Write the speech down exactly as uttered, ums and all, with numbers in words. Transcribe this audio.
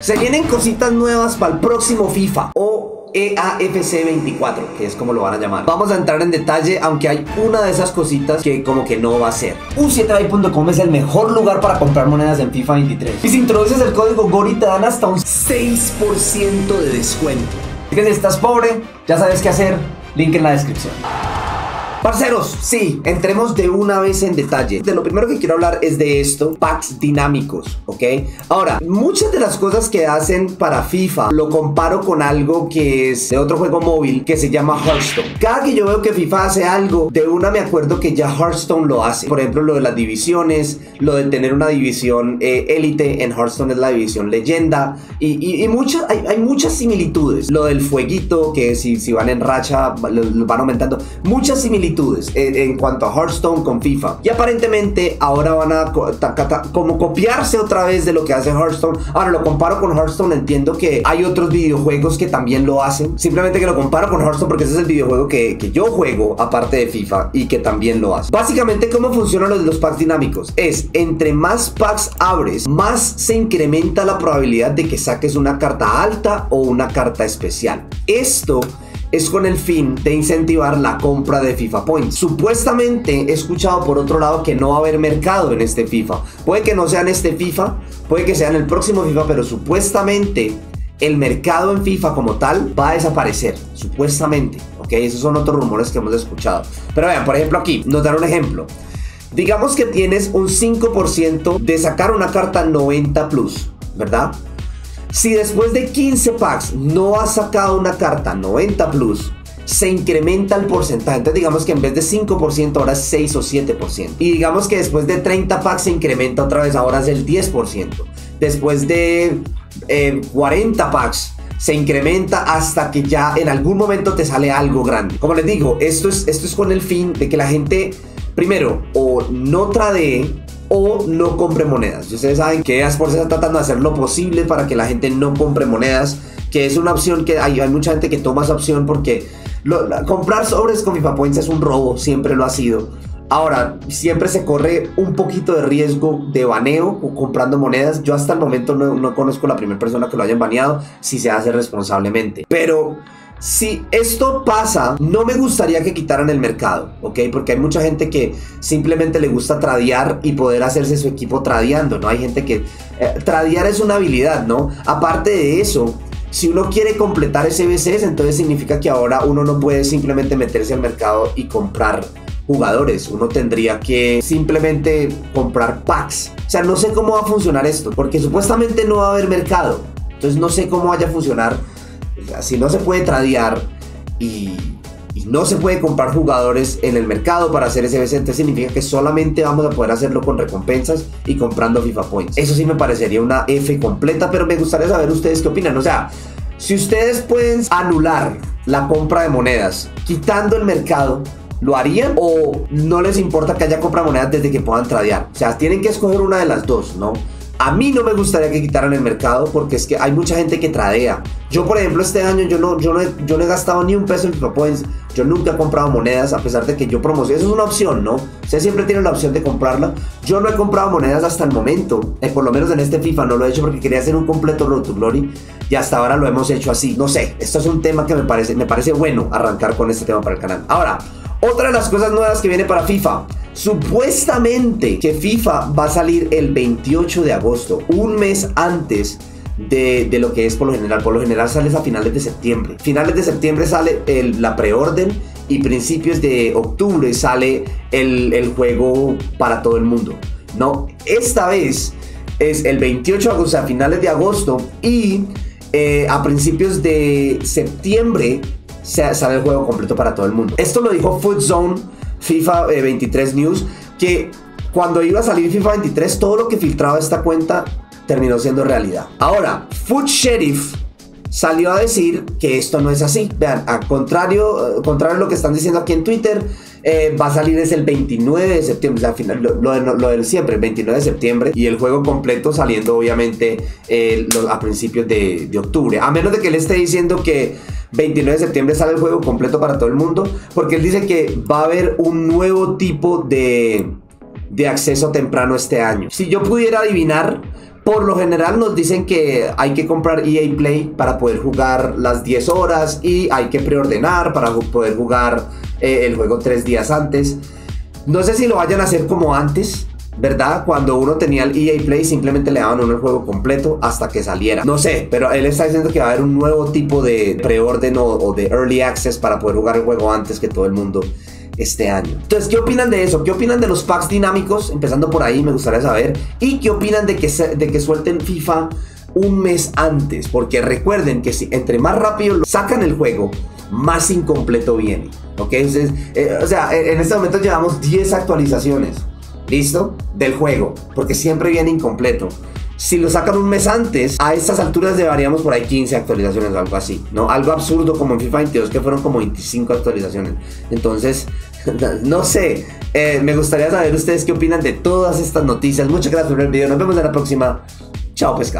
Se vienen cositas nuevas para el próximo FIFA o E A F C veinticuatro, que es como lo van a llamar. Vamos a entrar en detalle, aunque hay una de esas cositas que como que no va a ser. U siete buy punto com es el mejor lugar para comprar monedas en FIFA veintitrés. Y si introduces el código GORI te dan hasta un seis por ciento de descuento. Así que si estás pobre, ya sabes qué hacer. Link en la descripción. Parceros, sí, entremos de una vez en detalle. De lo primero que quiero hablar es de esto, packs dinámicos, ¿ok? Ahora, muchas de las cosas que hacen para FIFA lo comparo con algo que es de otro juego móvil que se llama Hearthstone. Cada que yo veo que FIFA hace algo, de una me acuerdo que ya Hearthstone lo hace. Por ejemplo, lo de las divisiones, lo de tener una división élite, eh, en Hearthstone es la división leyenda. Y, y, y muchas, hay, hay muchas similitudes. Lo del fueguito, que si, si van en racha, lo, lo van aumentando. Muchas similitudes En, en cuanto a Hearthstone con FIFA. Y aparentemente ahora van a co ta ta como copiarse otra vez de lo que hace Hearthstone. Ahora lo comparo con Hearthstone, entiendo que hay otros videojuegos que también lo hacen, simplemente que lo comparo con Hearthstone porque ese es el videojuego que, que yo juego aparte de FIFA y que también lo hace. Básicamente, ¿cómo funcionan los, los packs dinámicos? Es, entre más packs abres, más se incrementa la probabilidad de que saques una carta alta o una carta especial. Esto es con el fin de incentivar la compra de FIFA Points. Supuestamente he escuchado por otro lado que no va a haber mercado en este FIFA. Puede que no sea en este FIFA, puede que sea en el próximo FIFA, pero supuestamente el mercado en FIFA como tal va a desaparecer, supuestamente, ¿ok? Esos son otros rumores que hemos escuchado. Pero vean, por ejemplo aquí, nos dan un ejemplo. Digamos que tienes un cinco por ciento de sacar una carta noventa plus, ¿verdad? Si después de quince packs no has sacado una carta noventa plus, se incrementa el porcentaje. Entonces digamos que en vez de cinco por ciento ahora es seis o siete por ciento. Y digamos que después de treinta packs se incrementa otra vez, ahora es el diez por ciento. Después de eh, cuarenta packs se incrementa hasta que ya en algún momento te sale algo grande. Como les digo, esto es, esto es con el fin de que la gente, primero, o no tradee o no compre monedas. Ustedes saben que E A Sports está tratando de hacer lo posible para que la gente no compre monedas, que es una opción que hay, hay mucha gente que toma esa opción porque lo, la, comprar sobres con FIFA Points es un robo, siempre lo ha sido. Ahora, siempre se corre un poquito de riesgo de baneo o comprando monedas. Yo hasta el momento no, no conozco la primera persona que lo hayan baneado, si se hace responsablemente. Pero si esto pasa, no me gustaría que quitaran el mercado, ¿ok? Porque hay mucha gente que simplemente le gusta tradear y poder hacerse su equipo tradeando, ¿no? Hay gente que... Eh, tradear es una habilidad, ¿no? Aparte de eso, si uno quiere completar S B Cs, entonces significa que ahora uno no puede simplemente meterse al mercado y comprar jugadores, uno tendría que simplemente comprar packs. O sea, no sé cómo va a funcionar esto, porque supuestamente no va a haber mercado. Entonces no sé cómo vaya a funcionar. Si no se puede tradear y, y no se puede comprar jugadores en el mercado para hacer S B C, entonces significa que solamente vamos a poder hacerlo con recompensas y comprando FIFA Points. Eso sí me parecería una F completa, pero me gustaría saber ustedes qué opinan. O sea, si ustedes pueden anular la compra de monedas quitando el mercado, ¿lo harían o no les importa que haya compra de monedas desde que puedan tradear? O sea, tienen que escoger una de las dos, ¿no? A mí no me gustaría que quitaran el mercado porque es que hay mucha gente que tradea. Yo, por ejemplo, este año yo no, yo no, he, yo no he gastado ni un peso en FIFA Points. Yo nunca he comprado monedas a pesar de que yo promociono. Eso es una opción, ¿no? Ustedes siempre tienen la opción de comprarla. Yo no he comprado monedas hasta el momento. Eh, por lo menos en este FIFA no lo he hecho porque quería hacer un completo Road to Glory. Y hasta ahora lo hemos hecho así. No sé, esto es un tema que me parece, me parece bueno arrancar con este tema para el canal. Ahora, otra de las cosas nuevas que viene para FIFA. Supuestamente que FIFA va a salir el veintiocho de agosto, un mes antes de, de lo que es por lo general. Por lo general sales a finales de septiembre. Finales de septiembre sale el, la preorden y principios de octubre sale el, el juego para todo el mundo. No, esta vez es el veintiocho de agosto, a finales de agosto, y eh, a principios de septiembre sale el juego completo para todo el mundo. Esto lo dijo FutZone FIFA eh, veintitrés News, que cuando iba a salir FIFA veintitrés todo lo que filtraba esta cuenta terminó siendo realidad. Ahora, Foot Sheriff salió a decir que esto no es así. Vean, al contrario, contrario a lo que están diciendo aquí en Twitter, eh, va a salir es el veintinueve de septiembre, o sea, al final, lo, lo, de, lo de siempre, el veintinueve de septiembre, y el juego completo saliendo obviamente eh, lo, a principios de, de octubre, a menos de que él esté diciendo que veintinueve de septiembre sale el juego completo para todo el mundo, porque él dice que va a haber un nuevo tipo de, de acceso temprano este año. Si yo pudiera adivinar, Por lo general nos dicen que hay que comprar E A Play para poder jugar las diez horas y hay que preordenar para poder jugar eh, el juego tres días antes. No sé si lo vayan a hacer como antes, ¿verdad? Cuando uno tenía el E A Play simplemente le daban uno el juego completo hasta que saliera. No sé, pero él está diciendo que va a haber un nuevo tipo de preorden o, o de early access para poder jugar el juego antes que todo el mundo este año. Entonces, ¿qué opinan de eso? ¿Qué opinan de los packs dinámicos? Empezando por ahí, me gustaría saber. ¿Y qué opinan de que, se, de que suelten FIFA un mes antes? Porque recuerden que si entre más rápido sacan el juego, más incompleto viene. ¿Ok? Entonces, eh, o sea, en este momento llevamos diez actualizaciones. ¿Listo? Del juego. Porque siempre viene incompleto. Si lo sacan un mes antes, a estas alturas deberíamos por ahí quince actualizaciones o algo así, ¿no? Algo absurdo como en FIFA veintidós, que fueron como veinticinco actualizaciones. Entonces, no sé, eh, me gustaría saber ustedes qué opinan de todas estas noticias. Muchas gracias por ver el video, nos vemos en la próxima. Chao pescado.